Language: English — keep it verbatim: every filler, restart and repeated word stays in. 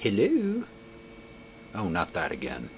Hello? Oh, not that again.